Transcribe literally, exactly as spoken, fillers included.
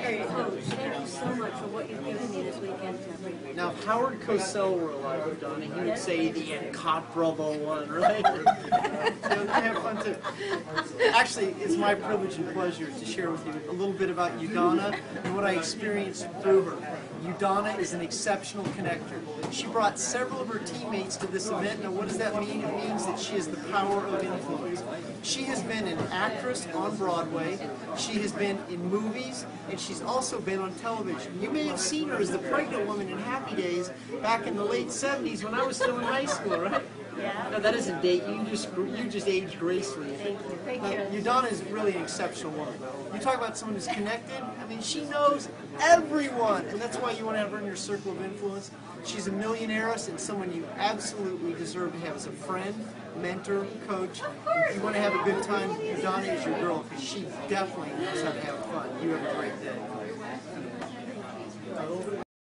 very close. Thank you so much for what you've given me this weekend, Jeffrey. Now, if Howard Cosell were alive, Udonna, he would say the incomparable one, right? So they have fun too. Actually, it's my privilege and pleasure to share with you a little bit about Udonna and what I experienced through her. Udonna is an exceptional connector. She brought several of her teammates to this event. Now, what does that mean? It means that she has the power of influence. She has been an actress on Broadway. She has been in movies, and she's also been on television. You may have seen her as the pregnant woman in Happy Days back in the late seventies when I was still in high school, right? Yeah. No, that doesn't date you. Just you just age gracefully. Thank you. Thank you. Udonna is really an exceptional woman. You talk about someone who's connected. I mean, she knows everyone, and that's why you want to have her in your circle of influence. She's a millionairess and someone you absolutely deserve to have as a friend, mentor, coach. If you want to have a good time, Udonna is your girl because she definitely knows how to have fun. You have a great day.